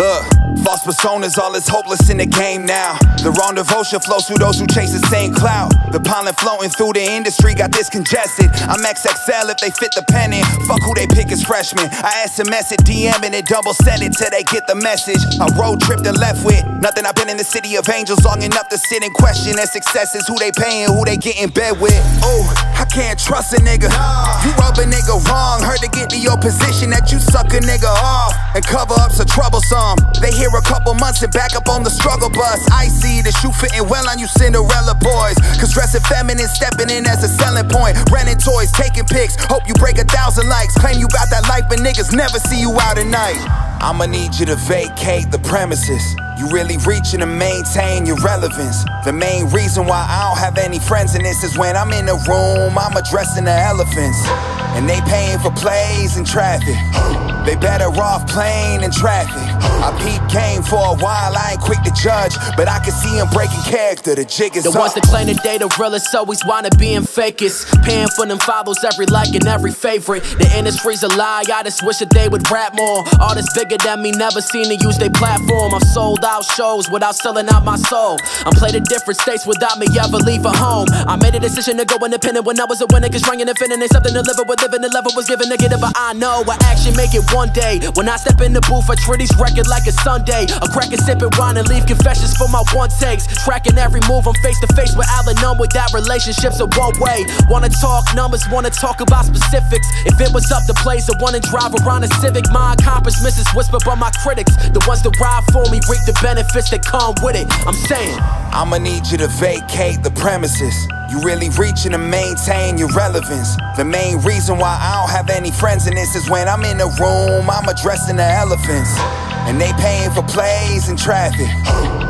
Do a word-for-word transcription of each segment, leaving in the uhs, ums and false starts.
Look, false personas, all is hopeless in the game now. The wrong devotion flows through those who chase the same clout. The pollen floating through the industry got this congested. I'm X X L if they fit the pennant. Fuck who they pick as freshmen. I S M S it, D M and it, double send it till they get the message. I road tripped and left with nothing. I've been in the city of angels long enough to sit and question their successes. Who they paying, who they get in bed with. Oh, I can't trust a nigga. You rub a nigga wrong. Heard to get to your position that you suck a nigga off. And cover-ups are troublesome. They hear a couple months and back up on the struggle bus. I see the shoe fitting well on you Cinderella boys. Cause dressing feminine, stepping in as a selling point. Renting toys, taking pics, hope you break a thousand likes. Claim you got that life, but niggas never see you out at night. I'ma need you to vacate the premises. You really reaching to maintain your relevance. The main reason why I don't have any friends in this is when I'm in the room, I'm addressing the elephants. And they paying for plays and traffic. They better off playing in traffic. I peep game for a while, I ain't quick to judge, but I can see him breaking character, the jig is up. The ones that claim that they the realest always wanna be in fakest. Paying for them follows, every like and every favorite. The industry's a lie, I just wish that they would rap more. Artists bigger than me never seen to use their platform. I've sold out shows without selling out my soul. I'm played in different states without me ever leaving home. I made a decision to go independent when I was a winner, cause running and finning ain't something to live with. Living the level was given negative, but I know I actually make it one day. When I step in the booth, I treat each record like a Sunday. A crack and sip and wine and leave confessions for my one takes. Tracking every move, I'm face to face with Alan Numb. Without relationships, a one way. Wanna talk numbers, wanna talk about specifics. If it was up to place, I wanna drive around a Civic. My accomplishments is whispered by my critics. The ones that ride for me reap the benefits that come with it. I'm saying, I'ma need you to vacate the premises. You really reaching to maintain your relevance. The main reason why I don't have any friends in this is when I'm in the room, I'm addressing the elephants. And they paying for plays in traffic.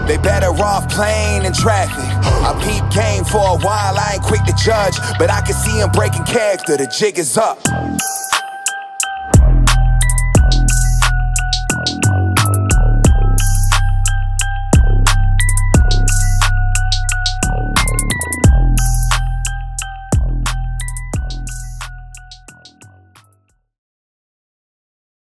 They better off playing in traffic. I peep game for a while, I ain't quick to judge, but I can see him breaking character, the jig is up.